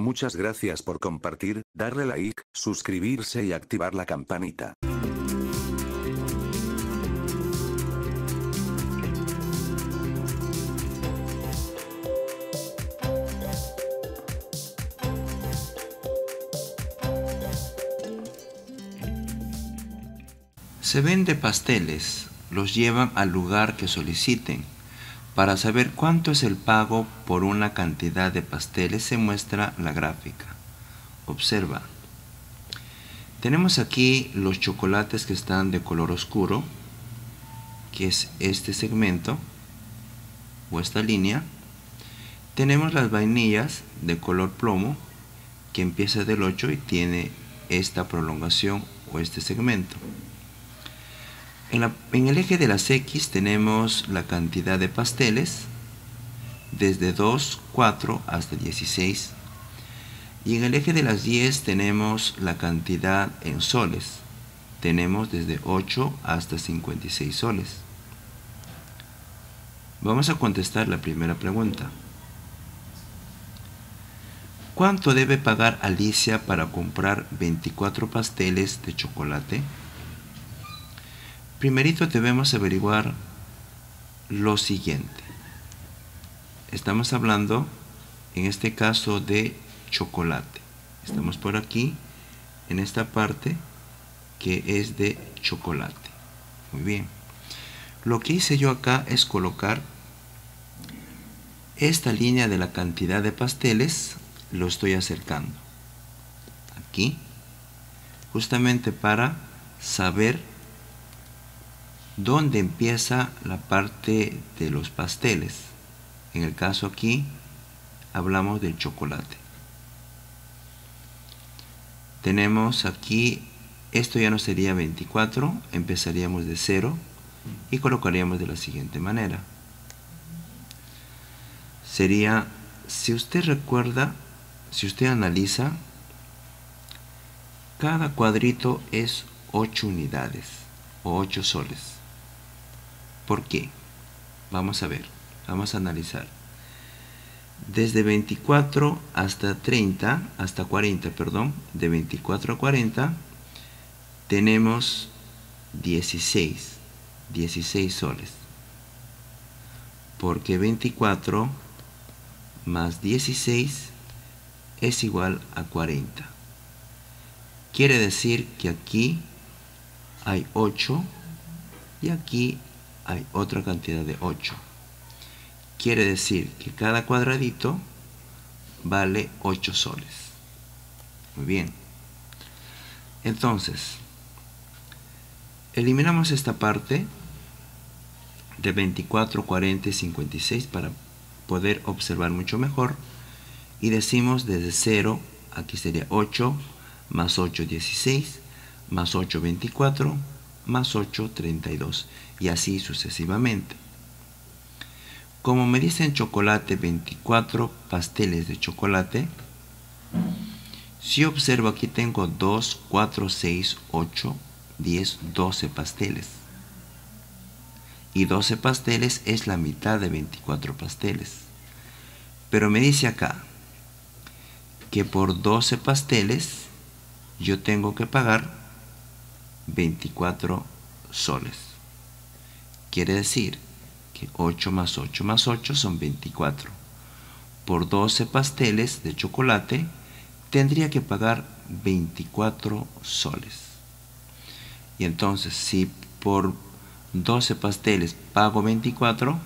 Muchas gracias por compartir, darle like, suscribirse y activar la campanita. Se vende pasteles, los llevan al lugar que soliciten. Para saber cuánto es el pago por una cantidad de pasteles se muestra la gráfica. Observa. Tenemos aquí los chocolates que están de color oscuro, que es este segmento o esta línea. Tenemos las vainillas de color plomo, que empieza del 8 y tiene esta prolongación o este segmento. En el eje de las X tenemos la cantidad de pasteles desde 2, 4 hasta 16, y en el eje de las 10 tenemos la cantidad en soles, tenemos desde 8 hasta 56 soles. Vamos a contestar la primera pregunta. ¿Cuánto debe pagar Alicia para comprar 24 pasteles de chocolate? Primerito debemos averiguar lo siguiente. Estamos hablando, en este caso, de chocolate. Estamos por aquí, en esta parte, que es de chocolate. Muy bien. Lo que hice yo acá es colocar esta línea de la cantidad de pasteles, lo estoy acercando. Aquí, justamente para saber donde empieza la parte de los pasteles. En el caso aquí hablamos del chocolate. Tenemos aquí, esto ya no sería 24, empezaríamos de 0 y colocaríamos de la siguiente manera. Sería, si usted recuerda, si usted analiza, cada cuadrito es 8 unidades o 8 soles. ¿Por qué? Vamos a ver, vamos a analizar. Desde 24 hasta 30, hasta 40, perdón, de 24 a 40 tenemos 16 soles. Porque 24 más 16 es igual a 40. Quiere decir que aquí hay 8 y aquí hay otra cantidad de 8. Quiere decir que cada cuadradito vale 8 soles. Muy bien. Entonces, eliminamos esta parte de 24, 40 y 56 para poder observar mucho mejor. Y decimos desde 0, aquí sería 8, más 8, 16, más 8, 24, más 8, 32, y así sucesivamente. Como me dicen chocolate, 24 pasteles de chocolate, si observo aquí tengo 2, 4, 6, 8, 10, 12 pasteles. Y 12 pasteles es la mitad de 24 pasteles. Pero me dice acá que por 12 pasteles yo tengo que pagar 24 soles. Quiere decir que 8 más 8 más 8 son 24. Por 12 pasteles de chocolate tendría que pagar 24 soles. Y entonces, si por 12 pasteles pago 24,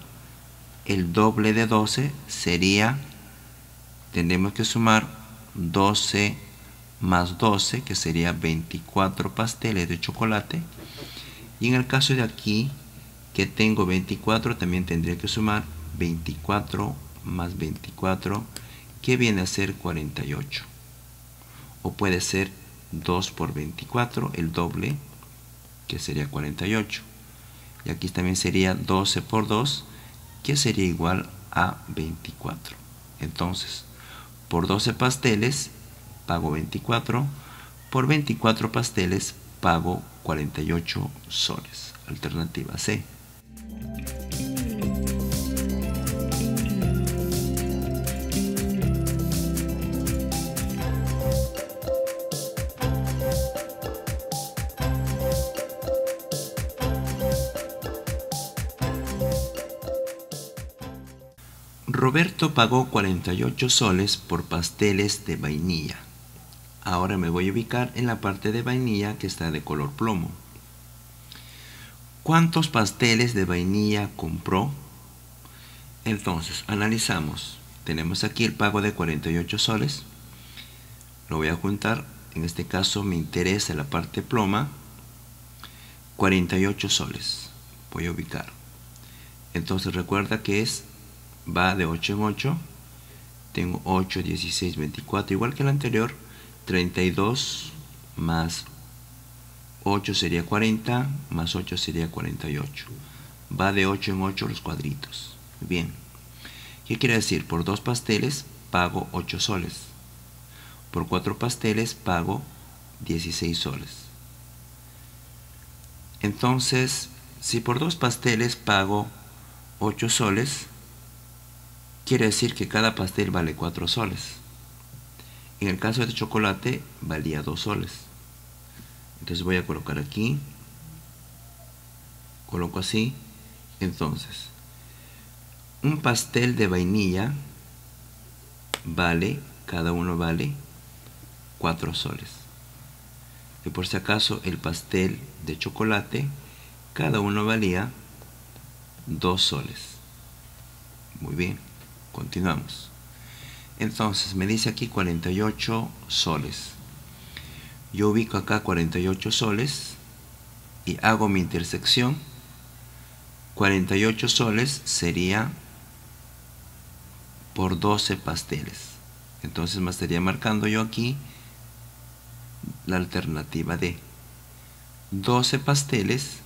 el doble de 12 sería, tendremos que sumar 12 más 12, que sería 24 pasteles de chocolate. Y en el caso de aquí, que tengo 24, también tendría que sumar 24 más 24, que viene a ser 48. O puede ser 2 por 24, el doble, que sería 48. Y aquí también sería 12 por 2, que sería igual a 24. Entonces, por 12 pasteles pago 24, por 24 pasteles pago 48 soles. Alternativa C. Roberto pagó 48 soles por pasteles de vainilla. Ahora me voy a ubicar en la parte de vainilla que está de color plomo. ¿Cuántos pasteles de vainilla compró? Entonces, analizamos. Tenemos aquí el pago de 48 soles. Lo voy a juntar. En este caso me interesa la parte ploma. 48 soles. Voy a ubicar. Entonces recuerda que va de 8 en 8. Tengo 8, 16, 24. Igual que el anterior. 32 más 8 sería 40. Más 8 sería 48. Va de 8 en 8 los cuadritos. Bien. ¿Qué quiere decir? Por 2 pasteles pago 8 soles. Por 4 pasteles pago 16 soles. Entonces, si por 2 pasteles pago 8 soles, quiere decir que cada pastel vale 4 soles. En el caso de chocolate, valía 2 soles. Entonces voy a colocar aquí. Coloco así. Entonces, un pastel de vainilla vale, cada uno vale 4 soles. Y por si acaso, el pastel de chocolate, cada uno valía 2 soles. Muy bien. Continuamos. Entonces me dice aquí 48 soles. Yo ubico acá 48 soles y hago mi intersección. 48 soles sería por 12 pasteles. Entonces me estaría marcando yo aquí la alternativa D. 12 pasteles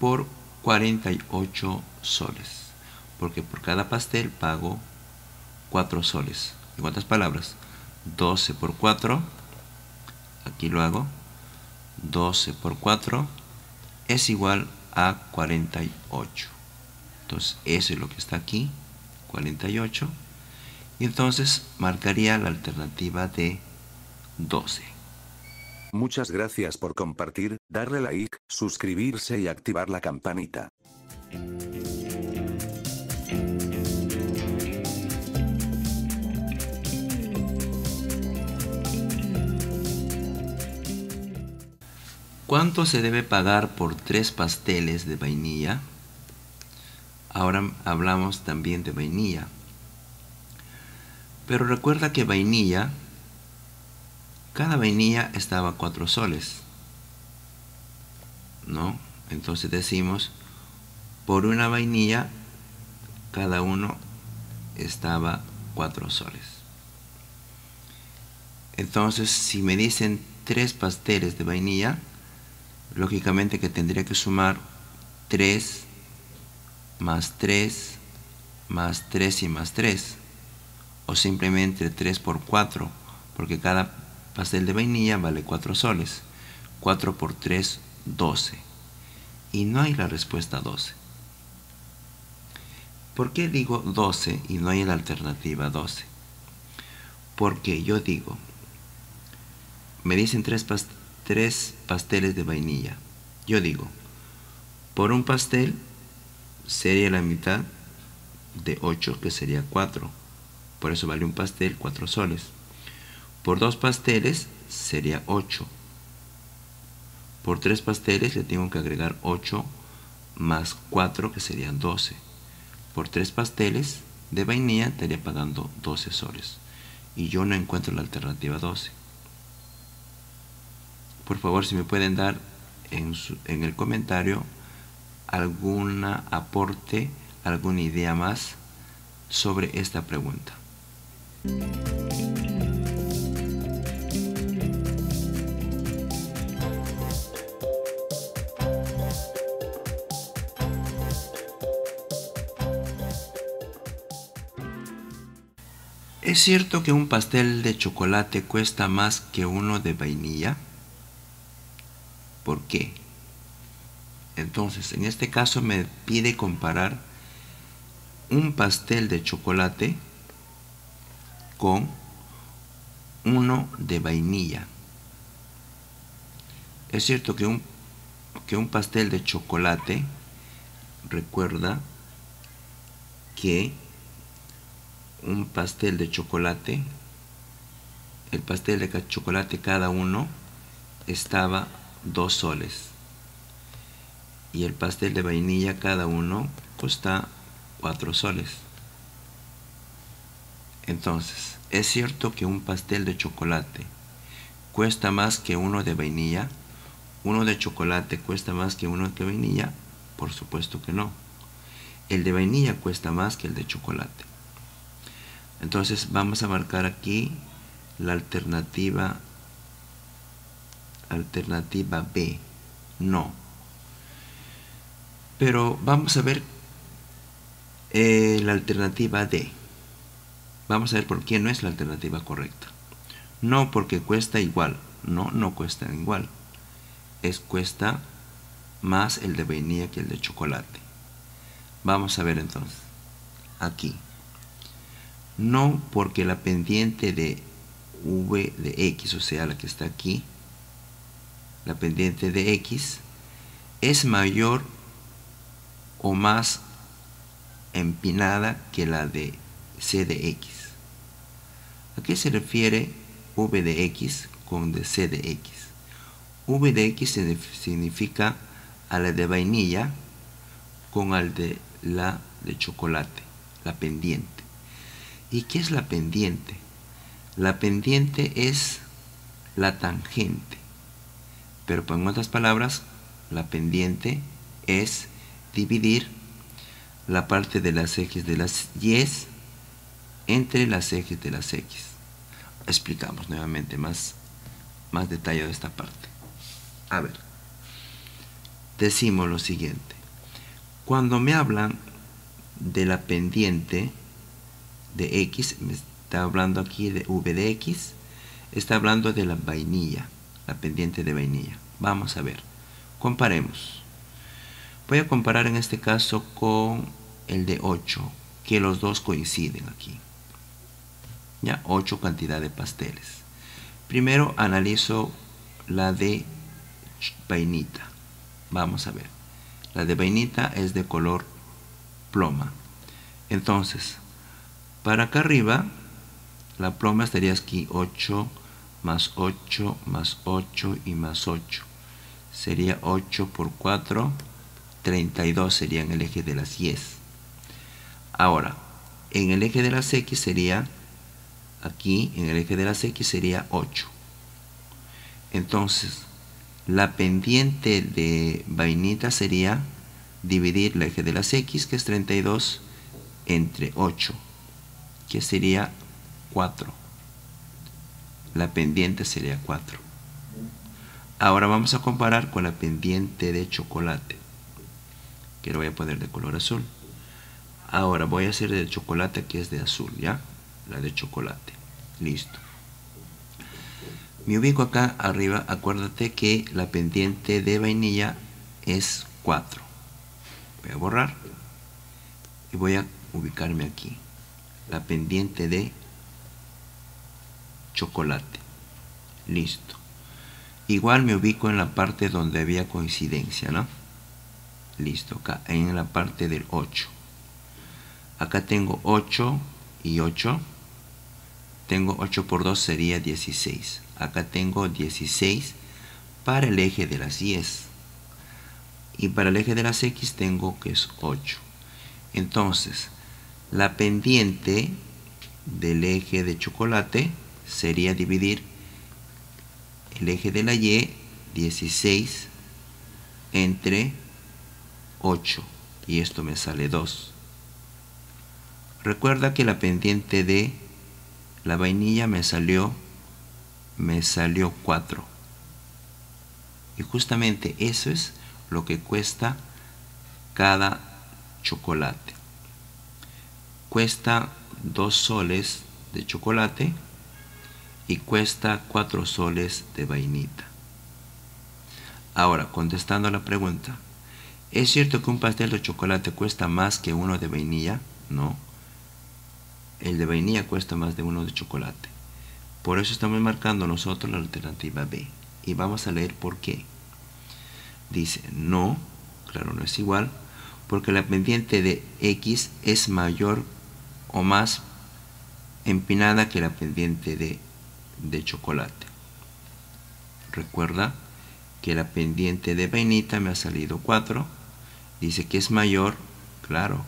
por 48 soles. Porque por cada pastel pago 4 soles. En otras palabras, 12 por 4, aquí lo hago, 12 por 4 es igual a 48. Entonces, eso es lo que está aquí, 48. Y entonces marcaría la alternativa de 12. Muchas gracias por compartir, darle like, suscribirse y activar la campanita. ¿Cuánto se debe pagar por 3 pasteles de vainilla? Ahora hablamos también de vainilla. Pero recuerda que vainilla, cada vainilla estaba a 4 soles, ¿no? Entonces decimos, por una vainilla, cada uno estaba 4 soles. Entonces, si me dicen 3 pasteles de vainilla, lógicamente que tendría que sumar 3 más 3 más 3 y más 3, o simplemente 3 por 4, porque cada pastel de vainilla vale 4 soles. 4 por 3, 12. Y no hay la respuesta 12. ¿Por qué digo 12 y no hay la alternativa 12? Porque yo digo, me dicen 3 pasteles de vainilla. Yo digo, por un pastel sería la mitad de 8, que sería 4. Por eso vale un pastel 4 soles. Por 2 pasteles sería 8. Por 3 pasteles le tengo que agregar 8 más 4, que serían 12. Por 3 pasteles de vainilla estaría pagando 12 soles. Y yo no encuentro la alternativa 12. Por favor, si me pueden dar en el comentario algún aporte, alguna idea más sobre esta pregunta. ¿Es cierto que un pastel de chocolate cuesta más que uno de vainilla? ¿Por qué? Entonces, en este caso me pide comparar un pastel de chocolate con uno de vainilla. Es cierto que un pastel de chocolate, recuerda que un pastel de chocolate. El pastel de chocolate cada uno estaba 2 soles. Y el pastel de vainilla cada uno cuesta 4 soles. Entonces, ¿es cierto que un pastel de chocolate cuesta más que uno de vainilla? ¿Uno de chocolate cuesta más que uno de vainilla? Por supuesto que no. El de vainilla cuesta más que el de chocolate. Entonces vamos a marcar aquí la alternativa B, no. Pero vamos a ver la alternativa D. Vamos a ver por qué no es la alternativa correcta. No, porque cuesta igual. No, no cuesta igual. Es cuesta más el de vainilla que el de chocolate. Vamos a ver entonces. Aquí. No, porque la pendiente de v de x, o sea la que está aquí, la pendiente de x, es mayor o más empinada que la de c de x. ¿A qué se refiere v de x con de c de x? V de x significa a la de vainilla con al de la de chocolate, la pendiente. ¿Y qué es la pendiente? La pendiente es la tangente, pero en otras palabras, la pendiente es dividir la parte de las ejes de las y entre las ejes de las x. Explicamos nuevamente más detalle de esta parte. A ver, decimos lo siguiente. Cuando me hablan de la pendiente de x, me está hablando aquí de v de x, está hablando de la vainilla, la pendiente de vainilla. Vamos a ver, comparemos. Voy a comparar en este caso con el de 8, que los dos coinciden aquí. Ya, 8 cantidad de pasteles. Primero analizo la de vainita. Vamos a ver. La de vainita es de color ploma. Entonces, para acá arriba, la ploma estaría aquí 8 más 8 más 8 y más 8. Sería 8 por 4, 32 sería en el eje de las Y. Ahora, en el eje de las X sería... Aquí en el eje de las X sería 8. Entonces, la pendiente de vainita sería dividir el eje de las X, que es 32, entre 8, que sería 4. La pendiente sería 4. Ahora vamos a comparar con la pendiente de chocolate, que lo voy a poner de color azul. Ahora voy a hacer de chocolate, que es de azul, ¿ya? La de chocolate. Listo. Me ubico acá arriba. Acuérdate que la pendiente de vainilla es 4. Voy a borrar. Y voy a ubicarme aquí. La pendiente de chocolate. Listo. Igual me ubico en la parte donde había coincidencia, ¿no? Listo. Acá en la parte del 8. Acá tengo 8 y 8. Tengo 8 por 2 sería 16. Acá tengo 16 para el eje de las Y. Y para el eje de las X tengo que es 8. Entonces, la pendiente del eje de chocolate sería dividir el eje de la Y, 16, entre 8. Y esto me sale 2. Recuerda que la pendiente de la vainilla me salió 4. Y justamente eso es lo que cuesta cada chocolate. Cuesta 2 soles de chocolate y cuesta 4 soles de vainita. Ahora, contestando la pregunta, ¿es cierto que un pastel de chocolate cuesta más que uno de vainilla? No. El de vainilla cuesta más de uno de chocolate. Por eso estamos marcando nosotros la alternativa B. Y vamos a leer por qué. Dice, no, claro, no es igual, porque la pendiente de X es mayor o más empinada que la pendiente de chocolate. Recuerda que la pendiente de vainita me ha salido 4. Dice que es mayor, claro,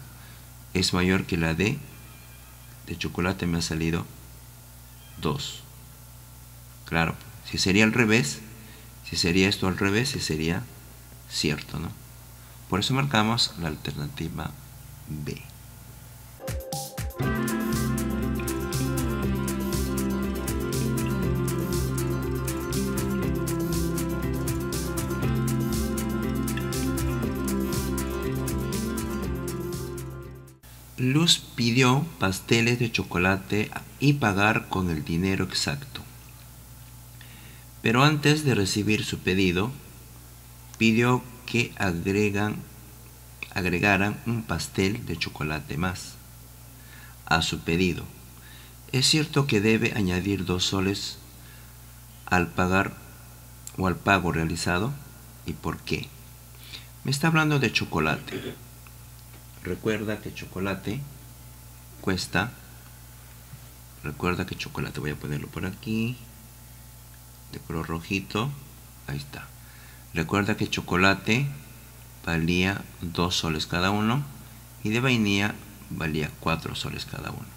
es mayor que la de chocolate, me ha salido 2. Claro, si sería al revés, si sería esto al revés, si sería cierto, ¿no? Por eso marcamos la alternativa B. Luz pidió pasteles de chocolate y pagar con el dinero exacto. Pero antes de recibir su pedido, pidió que agregaran un pastel de chocolate más a su pedido. Es cierto que debe añadir 2 soles al pagar o al pago realizado. ¿Y por qué? Me está hablando de chocolate. Recuerda que chocolate cuesta, voy a ponerlo por aquí, de color rojito, ahí está. Recuerda que chocolate valía 2 soles cada uno y de vainilla valía 4 soles cada uno.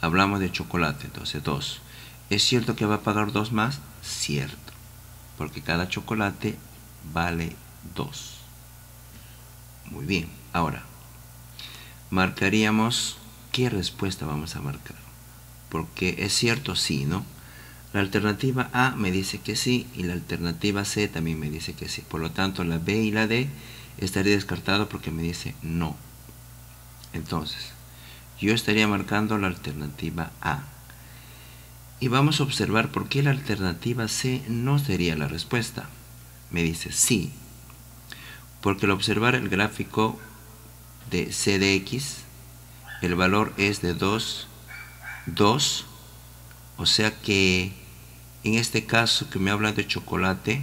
Hablamos de chocolate, entonces 2. ¿Es cierto que va a pagar 2 más? Cierto, porque cada chocolate vale 2. Muy bien, ahora marcaríamos qué respuesta vamos a marcar, porque es cierto, sí, ¿no? La alternativa A me dice que sí y la alternativa C también me dice que sí. Por lo tanto, la B y la D estaría descartado porque me dice no. Entonces, yo estaría marcando la alternativa A. Y vamos a observar por qué la alternativa C no sería la respuesta. Me dice sí, porque al observar el gráfico de C de X, el valor es de 2, o sea que en este caso que me habla de chocolate,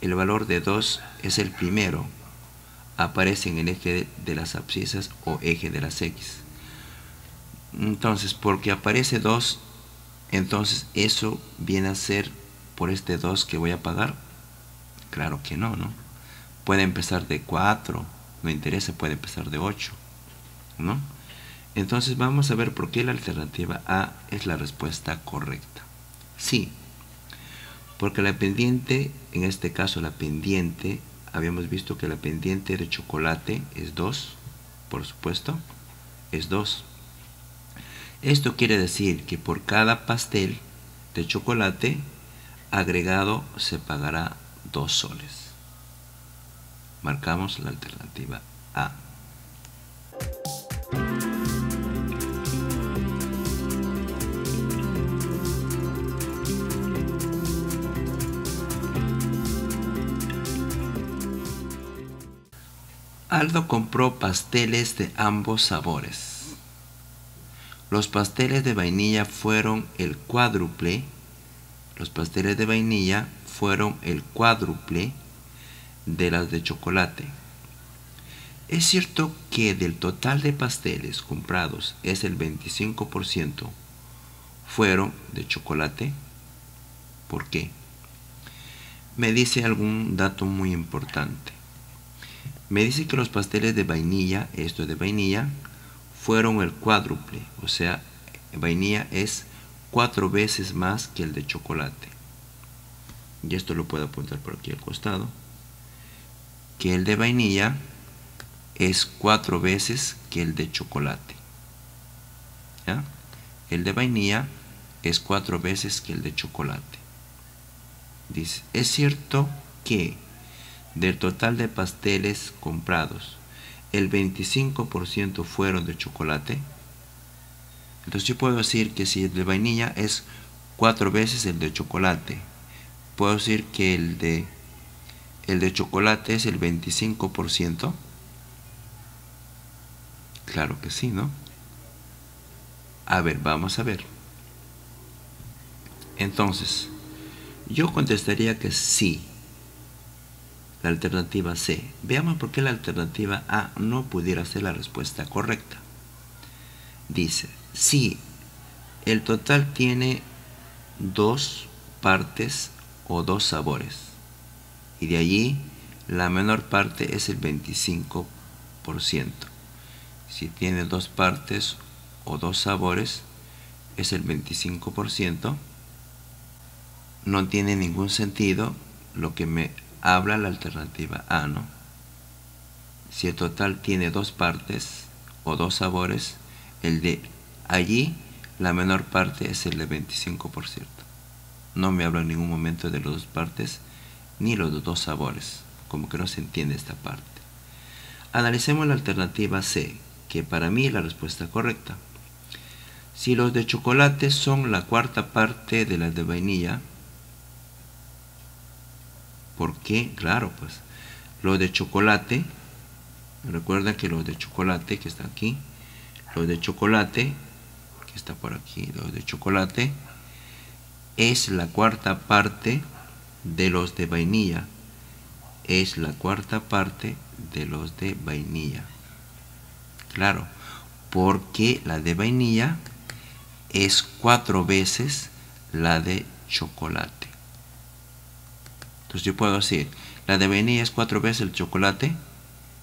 el valor de 2 es el primero, aparece en el eje de las abscisas o eje de las X. Entonces, porque aparece 2, entonces eso viene a ser por este 2 que voy a pagar. Claro que no, ¿no? Puede empezar de 4, no interesa, puede empezar de 8, ¿no? Entonces vamos a ver por qué la alternativa A es la respuesta correcta. Sí, porque la pendiente, en este caso la pendiente, habíamos visto que la pendiente de chocolate es 2, por supuesto, es 2. Esto quiere decir que por cada pastel de chocolate agregado se pagará 2 soles. Marcamos la alternativa A. Aldo compró pasteles de ambos sabores. Los pasteles de vainilla fueron el cuádruple. De las de chocolate. Es cierto que del total de pasteles comprados es el 25% fueron de chocolate. ¿Por qué? Me dice algún dato muy importante. Me dice que los pasteles de vainilla, esto de vainilla, fueron el cuádruple, o sea, vainilla es 4 veces más que el de chocolate. Y esto lo puedo apuntar por aquí al costado, que el de vainilla es 4 veces que el de chocolate. ¿Ya? El de vainilla es 4 veces que el de chocolate. Dice, es cierto que del total de pasteles comprados, el 25% fueron de chocolate. Entonces yo puedo decir que si el de vainilla es 4 veces el de chocolate, puedo decir que el de chocolate es el 25%. Claro que sí, ¿no? A ver, vamos a ver. Entonces, yo contestaría que sí, la alternativa C. Veamos por qué la alternativa A no pudiera ser la respuesta correcta. Dice, sí, El total tiene dos partes o dos sabores, y de allí la menor parte es el 25%. Si tiene dos partes o dos sabores es el 25%. No tiene ningún sentido, lo que me habla la alternativa A, ¿no? Si el total tiene dos partes o dos sabores, el de allí, la menor parte es el de 25%. No me habla en ningún momento de las dos partes ni los dos sabores, como que no se entiende esta parte. Analicemos la alternativa C, que para mí es la respuesta correcta. Si los de chocolate son la cuarta parte de las de vainilla, ¿por qué? Claro, pues los de chocolate, recuerda que los de chocolate que está aquí, los de chocolate que está por aquí, los de chocolate es la cuarta parte de los de vainilla, es la cuarta parte de los de vainilla. Claro, porque la de vainilla es 4 veces la de chocolate. Entonces yo puedo decir, ¿la de vainilla es 4 veces el chocolate?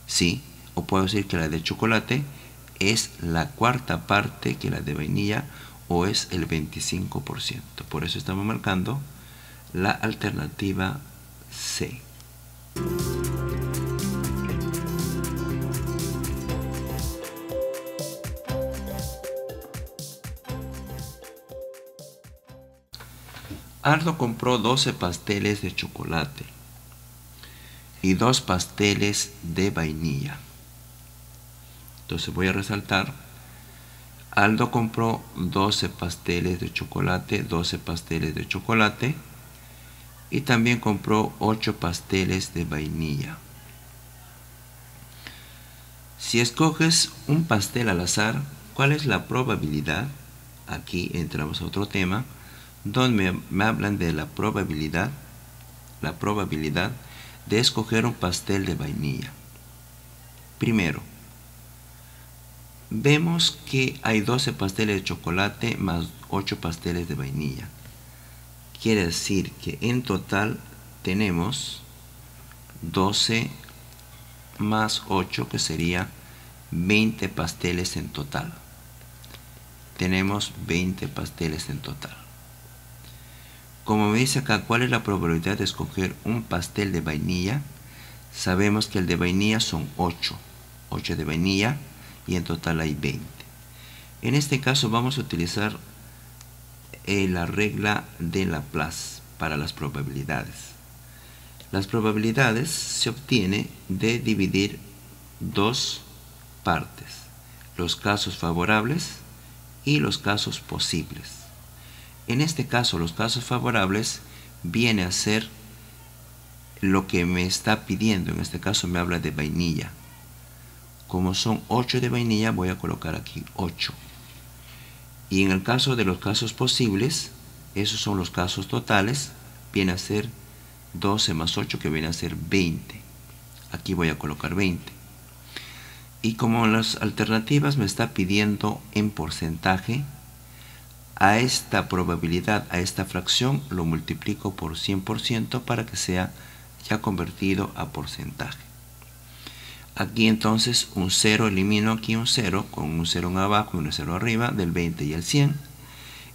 Sí. O puedo decir que la de chocolate es la cuarta parte que la de vainilla, o es el 25%. Por eso estamos marcando la alternativa C. Ardo compró 12 pasteles de chocolate y 2 pasteles de vainilla. Entonces voy a resaltar. Aldo compró 12 pasteles de chocolate, 12 pasteles de chocolate, y también compró 8 pasteles de vainilla. Si escoges un pastel al azar, ¿cuál es la probabilidad? Aquí entramos a otro tema donde me hablan de la probabilidad de escoger un pastel de vainilla. Primero, vemos que hay 12 pasteles de chocolate más 8 pasteles de vainilla. Quiere decir que en total tenemos 12 más 8, que sería 20 pasteles en total. Tenemos 20 pasteles en total. Como me dice acá, ¿cuál es la probabilidad de escoger un pastel de vainilla? Sabemos que el de vainilla son 8. 8 de vainilla, y en total hay 20. En este caso vamos a utilizar la regla de Laplace para las probabilidades. Las probabilidades se obtienen de dividir dos partes, los casos favorables y los casos posibles. En este caso, los casos favorables viene a ser lo que me está pidiendo. En este caso me habla de vainilla. Como son 8 de vainilla, voy a colocar aquí 8. Y en el caso de los casos posibles, esos son los casos totales, viene a ser 12 más 8, que viene a ser 20. Aquí voy a colocar 20. Y como las alternativas me está pidiendo en porcentaje, a esta probabilidad, a esta fracción, lo multiplico por 100% para que sea ya convertido a porcentaje. Aquí entonces un 0, elimino aquí un 0, con un 0 abajo y un 0 arriba, del 20 y el 100.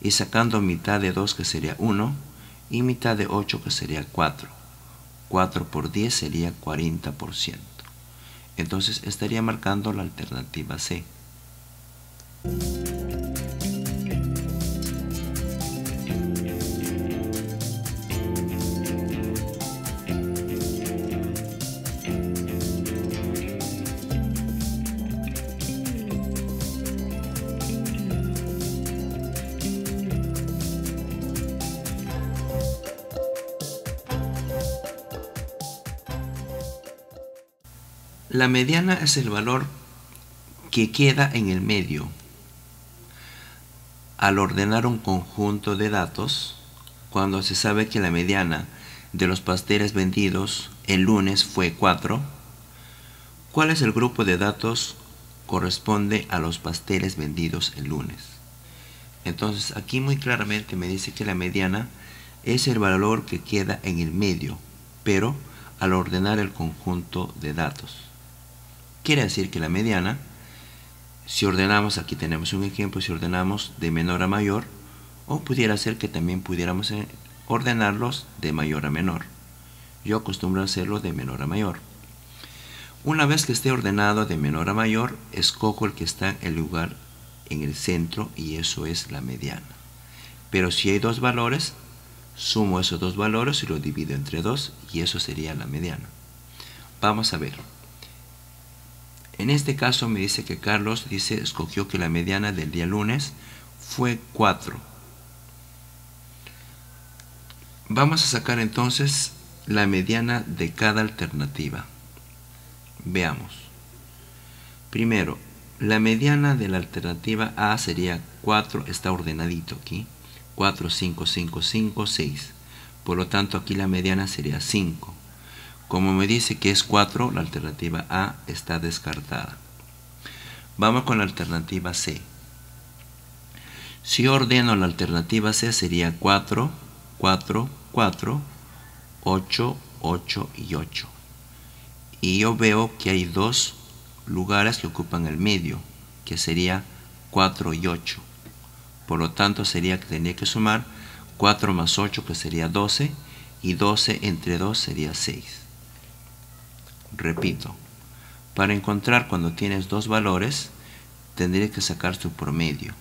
Y sacando mitad de 2, que sería 1, y mitad de 8, que sería 4. 4 por 10 sería 40%. Entonces estaría marcando la alternativa C. La mediana es el valor que queda en el medio al ordenar un conjunto de datos, cuando se sabe que la mediana de los pasteles vendidos el lunes fue 4. ¿Cuál es el grupo de datos que corresponde a los pasteles vendidos el lunes? Entonces aquí muy claramente me dice que la mediana es el valor que queda en el medio, pero al ordenar el conjunto de datos. Quiere decir que la mediana, si ordenamos, aquí tenemos un ejemplo, si ordenamos de menor a mayor, o pudiera ser que también pudiéramos ordenarlos de mayor a menor. Yo acostumbro a hacerlo de menor a mayor. Una vez que esté ordenado de menor a mayor, escojo el que está en el lugar en el centro y eso es la mediana. Pero si hay dos valores, sumo esos dos valores y los divido entre 2 y eso sería la mediana. Vamos a ver. En este caso me dice que Carlos escogió que la mediana del día lunes fue 4. Vamos a sacar entonces la mediana de cada alternativa. Veamos. Primero, la mediana de la alternativa A sería 4, está ordenadito aquí. 4, 5, 5, 5, 6. Por lo tanto, aquí la mediana sería 5. Como me dice que es 4, la alternativa A está descartada. Vamos con la alternativa C. Si ordeno la alternativa C sería 4, 4, 4, 8, 8 y 8. Y yo veo que hay dos lugares que ocupan el medio, que sería 4 y 8. Por lo tanto, sería que tenía que sumar 4 más 8, que sería 12, y 12 entre 2 sería 6. Repito, para encontrar cuando tienes dos valores, tendrías que sacar su promedio.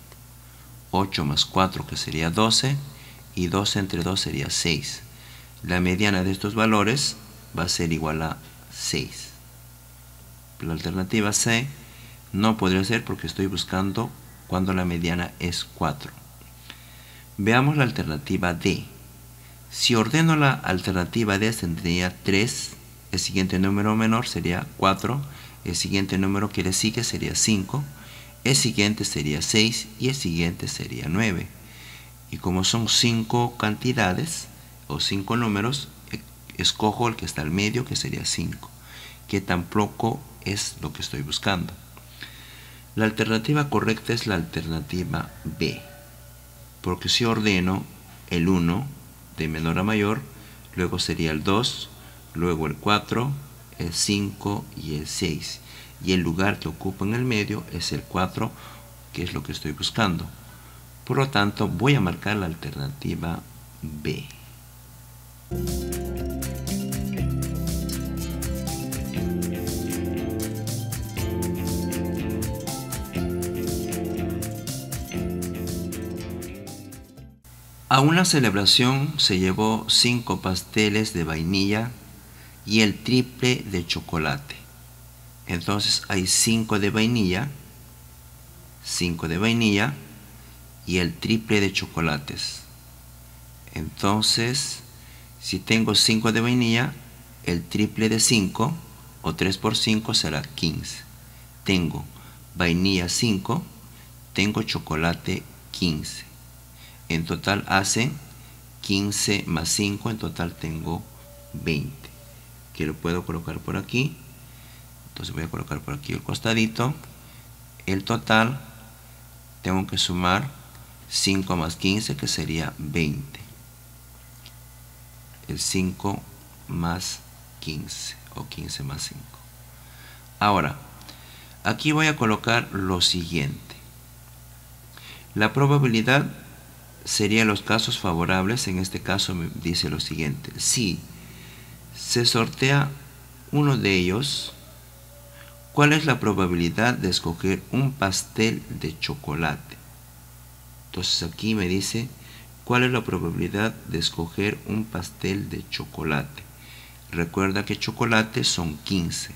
8 más 4, que sería 12, y 12 entre 2 sería 6. La mediana de estos valores va a ser igual a 6. La alternativa C no podría ser porque estoy buscando cuando la mediana es 4. Veamos la alternativa D. Si ordeno la alternativa D tendría 3, el siguiente número menor sería 4, el siguiente número que le sigue sería 5, el siguiente sería 6 y el siguiente sería 9. Y como son 5 cantidades o 5 números, escojo el que está al medio, que sería 5, que tampoco es lo que estoy buscando. La alternativa correcta es la alternativa B, porque si ordeno el 1 de menor a mayor, luego sería el 2, luego el 4, el 5 y el 6. Y el lugar que ocupa en el medio es el 4, que es lo que estoy buscando. Por lo tanto, voy a marcar la alternativa B. A una celebración se llevó 5 pasteles de vainilla y el triple de chocolate. Entonces hay 5 de vainilla, 5 de vainilla y el triple de chocolates. Entonces, si tengo 5 de vainilla, el triple de 5 o 3 por 5 será 15. Tengo vainilla 5, tengo chocolate 15. En total hace 15 más 5, en total tengo 20, que lo puedo colocar por aquí. Entonces voy a colocar por aquí el costadito. El total tengo que sumar 5 más 15, que sería 20. El 5 más 15 o 15 más 5. Ahora, aquí voy a colocar lo siguiente. La probabilidad serían los casos favorables. En este caso me dice lo siguiente: si se sortea uno de ellos, ¿cuál es la probabilidad de escoger un pastel de chocolate? Entonces aquí me dice cuál es la probabilidad de escoger un pastel de chocolate. Recuerda que chocolate son 15,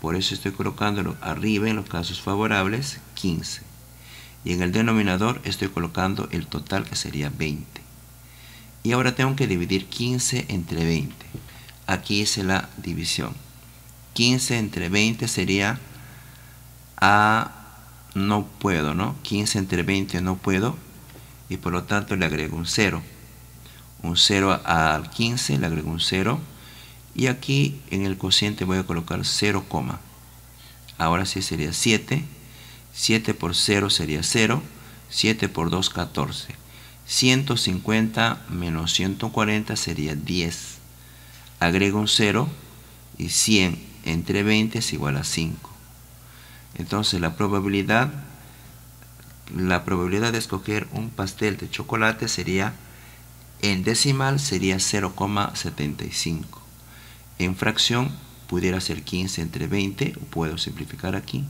por eso estoy colocándolo arriba en los casos favorables, 15. Y en el denominador estoy colocando el total, que sería 20. Y ahora tengo que dividir 15 entre 20. Aquí hice la división. 15 entre 20 sería A, no puedo, ¿no? 15 entre 20 no puedo. Y por lo tanto le agrego un 0. Un 0 al 15 le agrego un 0. Y aquí en el cociente voy a colocar 0, ahora sí sería 7. 7 por 0 sería 0 7 por 2, 14. 150 menos 140 sería 10. Agrego un 0 y 100 entre 20 es igual a 5. Entonces la probabilidad de escoger un pastel de chocolate sería, en decimal sería 0,75. En fracción pudiera ser 15 entre 20, puedo simplificar aquí.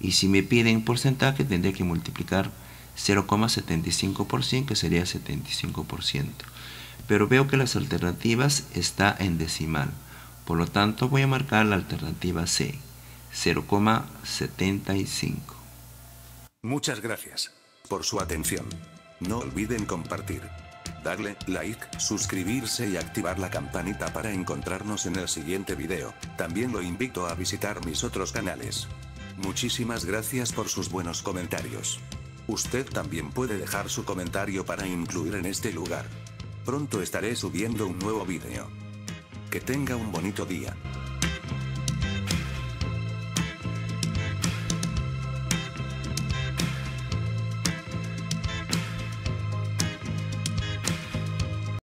Y si me piden porcentaje tendré que multiplicar 0,75 por 100, que sería 75%. Pero veo que las alternativas están en decimal. Por lo tanto voy a marcar la alternativa C, 0,75. Muchas gracias por su atención. No olviden compartir, darle like, suscribirse y activar la campanita para encontrarnos en el siguiente video. También lo invito a visitar mis otros canales. Muchísimas gracias por sus buenos comentarios. Usted también puede dejar su comentario para incluir en este lugar. Pronto estaré subiendo un nuevo vídeo. Que tenga un bonito día.